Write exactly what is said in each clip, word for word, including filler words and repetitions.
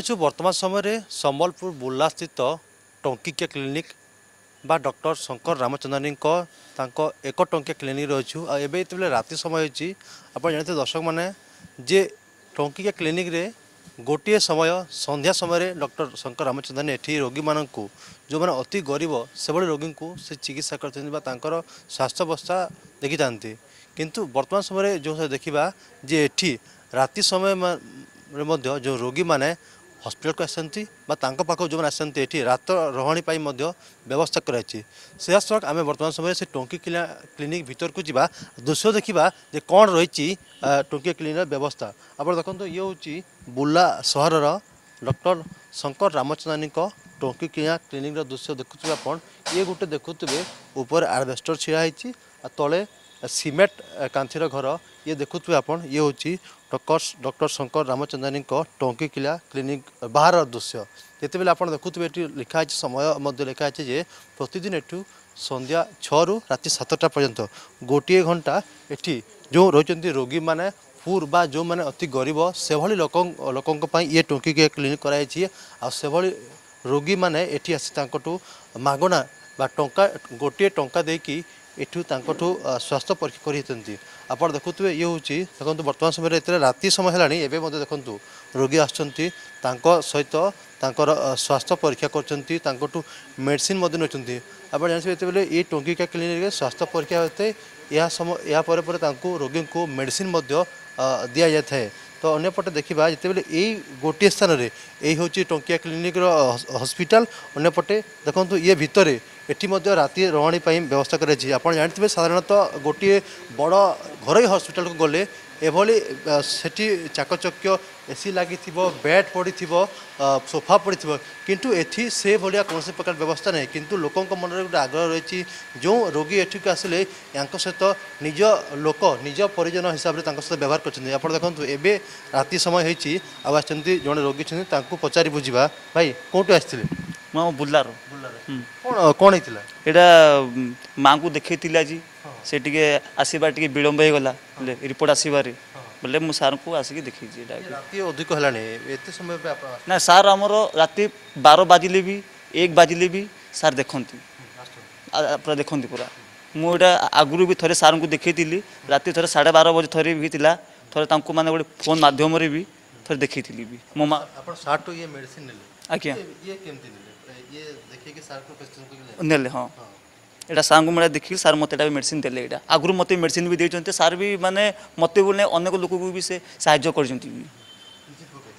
जो वर्तमान समय सम्बलपुर बुर्ला स्थित टंकिया क्लीनिक बा डॉक्टर शंकर रामचंद्रनी एक टंकिया क्लीनिक रही एवं राति समय आप जानते दर्शक मैंने जे टंकिया क्लीनिक रे गोटे समय संध्या समय डॉक्टर शंकर रामचंद्रनी एठी रोगी मान जो मैंने अति गरीब से भाई रोगी को से चिकित्सा कर स्वास्थ्य अवस्था देखी जाती किंतु वर्तमान समय जो देखा जे एठी राति समय जो रोगी मैंने हॉस्पिटल को आसती पाख जो आसती ये रात रहणी व्यवस्था करा सड़क आम बर्तमान समय से टंकिया क्लीनिक भीतर को जावा दृश्य देखा जो कौन रही टंकिया क्लीनिक व्यवस्था आप देखो ये हूँ बुर्ला सहरर डॉक्टर शंकर रामचंद्रनी टंकिया क्लीनिक दृश्य देखुए आप ये गोटे देखुए ऊपर आरबेस्टर छिड़ाई तले सीमेंट कांथीर घर ये देखुए आप ये हूँ डॉक्टर डॉक्टर शंकर रामचंद्रनी टंकिया क्लीनिक बाहर दृश्य जिते आप देखुए ये लिखाई समय लिखाई जे प्रतिदिन एठू संध्या छु राति सातटा पर्यंत गोटे घंटा एठी जो रही रोगी मैंने पूर्व बा जो मैंने अति गरीब से भाई लोक लोकों ये टंकिया क्लीनिक कराई से भाई रोगी मैंने ये आसी मागणा बा टंका गोटे टंका देकी एठू स्वास्थ्य परीक्षा करती आप देखुए ये हूँ देखो बर्तमान समय ये राति समय है देखूँ रोगी आसो सहित स्वास्थ्य परीक्षा कर मेडिसीन नौकरी आप जानते हैं ये टंकिया क्लीनिक स्वास्थ्य परीक्षा होते या समय या परे परे रोगी को मेडिसीन दि जाए तो अंपटे देखा जितेबाला ये गोटे स्थान में यही हूँ टंकिया क्लीनिक हॉस्पिटल अंपटे देखो ये भितर एटी राति रहणी व्यवस्था कर जानते हैं साधारणतः गोटे बड़ घर हॉस्पिटल को गले एभली चाकचक्य एसी लगी बेड पड़ी सोफा पड़ी किंतु एठी से भलिया कौन प्रकार व्यवस्था नहीं किंतु लोकों मन में गोटे आग्रह रही जो रोगी एठिक आसिले सहित निज लोक निज परिजन हिसाब से सहित व्यवहार करते आप देखो एवं राति समय होती जो रोगी पचारि बुझा भाई कौटू आसते बुर्ला कौन यहाँ माँ को देखे जी से आसबार विलम्ब हो गला रिपोर्ट आसबार बोले मुझे सार को आसिक देखी अधिक समय ना सार आम राति बार बाजिले भी एक बाजिले भी सार देखती पूरा देखती पूरा मुझे आगुरी भी थे सार को देखी राति थे साढ़े बार बजे थे भी था थे मैंने गोटे फोन मध्यम भी थे देखी भी मो माँ ये मेडिसिन आज्ञा ये केमती ये देखिए कि सार को पेशेंट नेले हां एटा सांगु मेडा देखि सार मते एटा मेडिसिन देले एटा आगुरु मते मेडिसिन भी देचोंते सार भी माने मते बोलने अनेक लोक को भी से सहायता करजोंती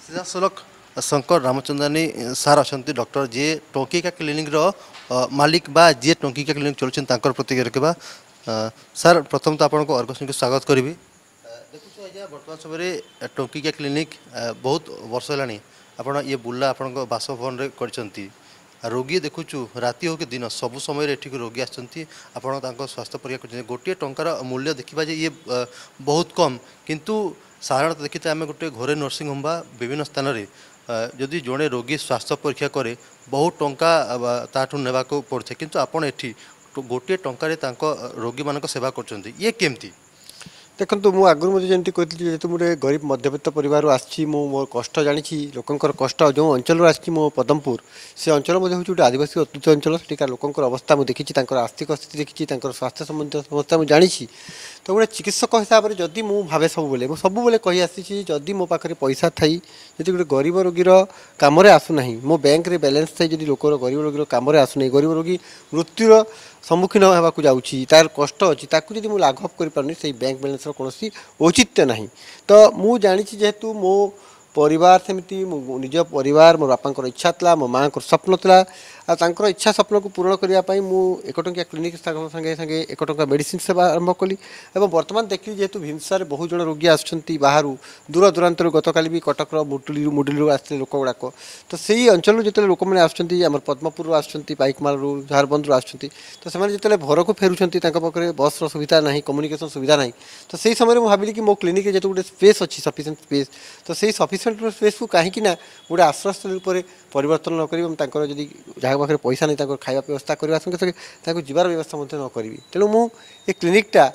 सीधा सलक शंकर रामचंद्रनी सार असंती डॉक्टर जे टंकिया क्लिनिक रो मालिक बा जे टंकिया क्लिनिक चलछन तांकर प्रतिक्रिया केबा सार प्रथम तो आपन को अर्गस न्यूज को स्वागत करबी देखु आज वर्तमान समय टंकिया क्लिनिक बहुत वर्ष लानी आपड़ा ये बुर्ला आपंक बासभवन रे करचंती रोगी देखुचु राति हो कि दिन सबु समय ये रोगी आसचंती स्वास्थ्य परीक्षा कर गोटे टंकार मूल्य देखा जे ये बहुत कम किंतु साधारणतः देखते आम गोटे घरे नर्सिंग होम बा विभिन्न स्थान रे जदि जड़े रोगी स्वास्थ्य परीक्षा करे बहुत टंका ताठू नेबा को पड़े किंतु आपण एठी गोटे टंकार रोगी मानक सेवा करचंती ये केमती देखो मुझे आगुरी मुझे जमी कहती जेहतु मुझे गरीब मध्यवित्त परिवार आसी मो कष्ट जानी लोकंर कष्ट जो अंचल आसी मो पदमपुर से अंचल हूँ गोटे आदिवासी अत्यत अंचल से लोकंर अवस्था मुझे देखी आर्थिक स्थिति देखी स्वास्थ्य संबंधी समस्या मुझे जानी तो गोटे चिकित्सक हिसाब से जदि मुझे भावे सबूत मुझे सबूत कही आसी जदि मो पाखे पैसा थी जब गोटे गरीब रोगीर कम आसूना मो बैंक में बैलेंस थी जब लोकर गरीब रोगीर कम आसूना गरीब रोगी मृत्युर सम्मुखीन होगा जाऊँगी तार कष्ट अच्छी ताकू जब मुझे लाघव करें से बैंक बैलेंस कौन औचित्य ना तो मुझे जानी जेहेतु मो परिवार सेमती निज परिवार मो बापा इच्छा था मो माँ स्वप्न था आर इच्छा स्वप्न को पूरण करने मुझे एक टंकिया क्लिनिक संगे संगे एक टंका मेडिसिन सेवा आरंभ कली और बर्तमान देखिली जेहेतु भीमसार बहुत जन रोगी आसुच्च बाहर दूर दूरांतर गतकाली भी कटक मुडुली मुडुली आसते लोक गुड़ाक तो सही अंचल जो लोक मैंने आसम पदमपुर आसुच्च पाइकमाल झारखंड आसुच्च तो से जो घर को फेरुं पाखे बस्र सुविधा ना कम्युनिकेशन सुविधा ना तो सही समय मुझे भाविली कि मो क्लिनिक जो गोटे स्पेस अच्छी सफिशिएंट स्पेस तो सही सफिशिएंट स्पेस को कहीं गोटे आश्रयस्थल परिवर्तन न कर जदि पाखे पैसा नहीं खाया व्यवस्था करने संगे संगे जावर व्यवस्था न करी तेणु मु क्लिनिकटा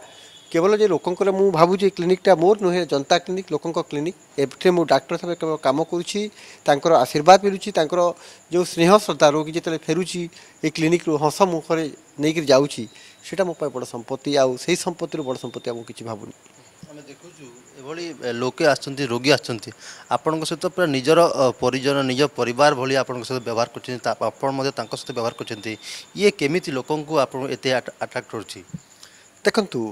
केवल जे लोकंर मुझे भावुँ क्लिनिकटा मोर नुहे जनता क्लिनिक लोक क्लिनिक एटे मुझे डाक्टर हिसाब से कम कर आशीर्वाद मिलूँ तर जो स्नेह श्रद्धा रोगी जिते फेरुची ये क्लिनिक हस मुखर नहीं जाऊँगा मो बड़ संपत्ति आउ से संपत्ति बड़ संपत्ति आम कि भावुनी आम देखु लोके आसती रोगी आसती आपण सहित पूरा निजर परिजन निज परिवार भली आपण सहित व्यवहार कर सहित व्यवहार करते ये केमी लोक ये आट्राक्ट कर देखु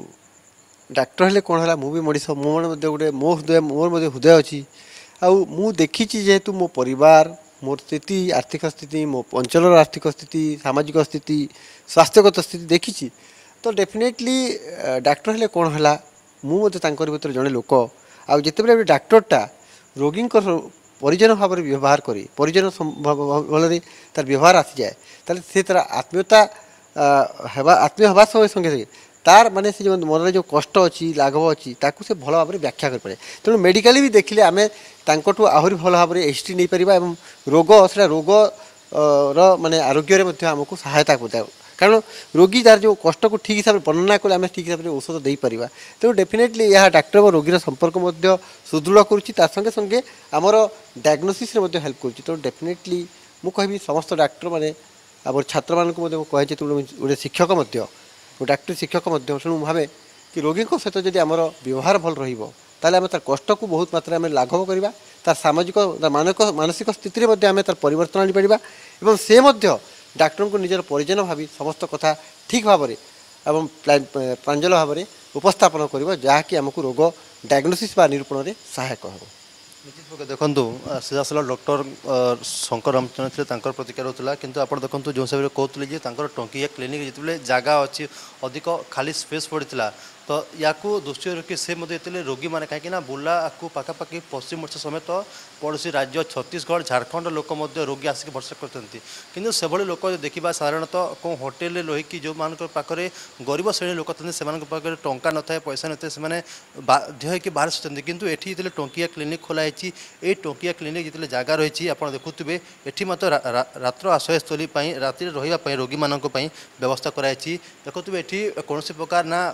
डाक्टर हेले कौन है मुझे मनीष मो गोटे मो हृदय मोर हृदय अच्छी आउ मु देखी जेहेतु मो परिवार मोर स्थिति आर्थिक स्थिति मो अंचल आर्थिक स्थिति सामाजिक स्थिति स्वास्थ्यगत स्थिति देखी तो डेफिनेटली डाक्टर हेले कौन है मुझे भर जड़े लोक आज जिते डाक्टरटा रोगी परिजन भाव में व्यवहार करे परिजन भल तार व्यवहार आसी जाए तेल से तार आत्मीयता आत्मीय हवा समय संगे संगे तार माने से जो मन जो कष्ट अच्छी लाघव अच्छी ताकू से भल भाव में व्याख्या कर पारे तेणु मेडिकाली भी देखिले आम तांकोटू आहुरी भल भाव में हिस्ट्री नहीं पारिबा एवं रोग से रोग रो माने आरोग्य रे हमको सहायता कर कारण रोगी तार जो कष्ट को ठीक हिसाब से वर्णना कले आम ठीक हिसाब से औषध दे पारिबा तेणु डेफिनेटली यह डाक्टर और रोगी संपर्क सुदृढ़ कर संगे संगे आमर डायग्नोसिस हेल्प कर तेणु डेफिनेटली मु कहबी समस्त डाक्टर माने आम छात्र मानू कहे गोटे शिक्षक डाक्टर शिक्षक तेणु भावे कि रोगी सहित जब आम व्यवहार भल रहा आम तार कष्ट को बहुत मात्रा में लाघव करवा तार सामाजिक मानक मानसिक स्थिति में आम तार परिवर्तन आनीपर एवं से डाक्टर को निजर परिजन भावी समस्त कथा ठीक भाव में एवं प्रांजल भाव में उपस्थापन कर जहाँकि आमको रोग डायग्नोसिस निरूपण में सहायक हो निश्चित देखु सीधासल डॉक्टर शंकर रामचंद्रनी थे प्रतिक्रिया होता है किंतु आप देखते जो हिसाब से कहते टंकिया क्लिनिक जितने जगह अच्छी अधिक खाली स्पेस पड़ता तो या दृष्टि रखी से मतलब रोगी मैंने कहीं बुर्ला को पाखापाखि पश्चिम ओडिशा समेत पड़ोसी राज्य छत्तीसगढ़ झारखंड लोक रोगी आसिक भरसा करते कि सेभली लोक देखा साधारणतः कौ होटेल रहीकि जो पाखे गरीब श्रेणी लोक पाखे टंका न था पैसा न था बाध्य होकर बाहर आसुँच कितु ये जितने टंकिया क्लिनिक खोलाई ये टंकिया क्लिनिक जितने जगह रही आप देखुए ये मात्र रात्र आश्रयस्थली राति रहा रोगी मानी व्यवस्था कराई देखुए ये कौन प्रकार ना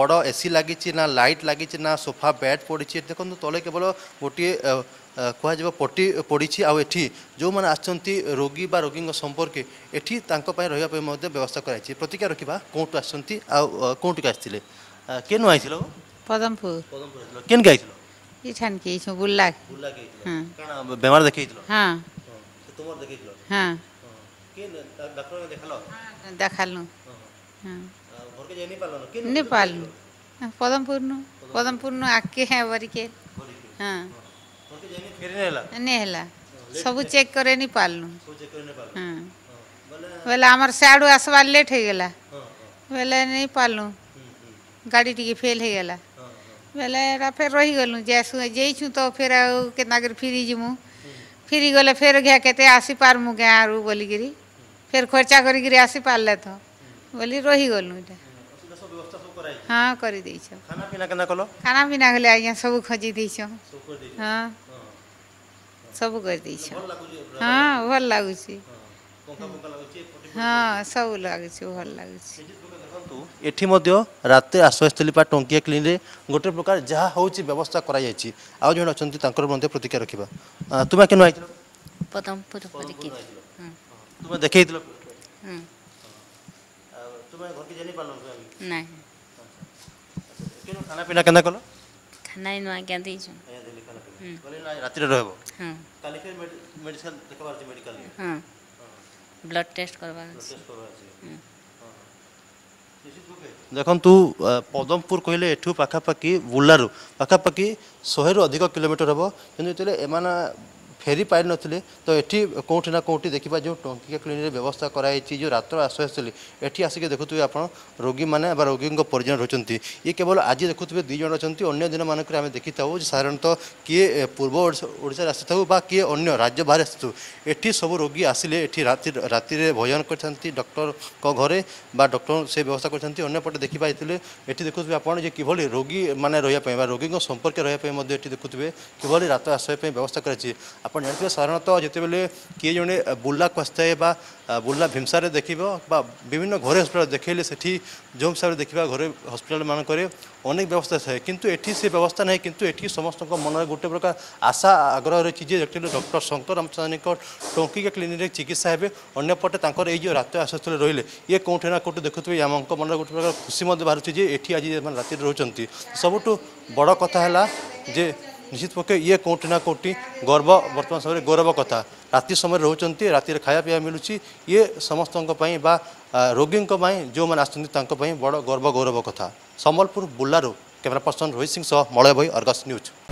बड़ एसी लगी ना लाइट लगी ना सोफा बेड पड़ी देखो तले केवल गोटे कह पटी पड़ी आठी जो मैंने आसती रोगी बा रोगी संपर्क एटी रही व्यवस्था कराई प्रतिक्रिया रखा कौटू आसती कौटू आसते केन आई पदमपुर पदमपुर केन आई बुर्ला बीमार देखे नेपाल पदमपुर नु पदमपुर नु आके है वरी के हां बोलते जानी फेर नेला नेला सब चेक करे नी पालनु सब चेक करे नी पाल हां बोले हमर साडू आसवा लेट हो गेला बोले नहीं पालनु गाड़ी टिके फेल हो गेला बोले रा फेर रही गेलु जेसु जेइछु तो फेर के नागर फिरी जिमु फिरी गेले फेर गया केते आसी पार मु गारू बोली गिरी फेर खर्चा करी गिरी आसी पाले तो बोली रही गेलु इटा हाँ करी देई छ खाना पीना केना कलो खाना पीना गले आइया सब खोजी देई छ सब कर देई हां सब कर देई छ हां भल लागु छी कोका कोका लागु छी हां सब लागु छी भल लागु छी देखंतु एठी मध्य राते आश्रयस्थली पा टंकिया क्लीन रे गोटे प्रकार जहा होउची व्यवस्था कराई जाई छी आ जण अछंती तांकर मध्य प्रतिक्रिया रखिबा तुमा केनो आइतलो प्रथम पुरपुर की हम तुमा देखैतलो हम तुमा घर के जानि पालो नहीं खाना पीना केना कलो खाना इन आ के दै छ ए दिल्ली खाना पीना बोले ना राति रे रहबो हां काली फिर मेडिसिन देखबार छै मेडिकल हां ब्लड टेस्ट करबा टेस्ट करबा छै हां निश्चित रूपे देखन तू पदमपुर कहले एठू पाखापाखि बुर्लारू पाखापाखि सौ रो अधिक किलोमीटर रहबो किंतु एतले एमाना फेरी पार नथिले तो एठी कोठी ना कोठी देखिबा जो टंकिया क्लिनिक रे व्यवस्था कराई छी जो रात्र आश्रयस्थली एठी आसी के देखथुबे आपण रोगी माने बा रोगी को परिजन रहचंती ये केवल आज देखथुबे दुई जण रहचंती अन्य दिन मानक रे हमें देखिताउ साधारणतः किए पूर्व ओडिसा आसथाउ बा किए अन्य राज्य बाहर आसथु एठी सब रोगी आसिले एठी राति राति रे भोजन करथंती डॉक्टर को घरे बा डॉक्टर से व्यवस्था करथंती अन्य पटे देखिबा इतले एठी देखथुबे आपण जे किभली रोगी माने रहया पय बा रोगी को संपर्क रहया पय मध्ये एठी देखथुबे किभली रात आश्रय पय व्यवस्था कराई छी आपन जानते साधारणतः जितेबले किए जड़े बुर्ला को आसए बुर्ला भीमसारे देखिबो विभिन्न घर हस्पिटाल देखले सेठी जो हिसाब से देखा घर हस्पिटाल मानक अनेक व्यवस्था थाए किंतु एठी से व्यवस्था नहीं किंतु एठी समस्त मनरे गोटे प्रकार आशा आग्रह रही जे डॉक्टर शंकर रामचंद्रनी टंकिया क्लीनिक चिकित्सा हे अंपटे ये जो रात आसुले रही ये कौटे ना कौटे देखुए आम मनरे गोटे प्रकार खुशी बाहर जे एठी आज रात रोच सबुठ बड़ कथा है जे निश्चित पक्षे ये कौटी ना कौटी गर्व वर्तमान समय गौरव कथा राति समय रोचती रातिर खाया पीया मिलूँ ये समस्त बा रोगी जो मैंने आसपाई बड़ गर्व गौरव कथा सम्बलपुर बुर्ला कैमरा पर्सन रोहित सिंह मलय भाई आर्गस न्यूज।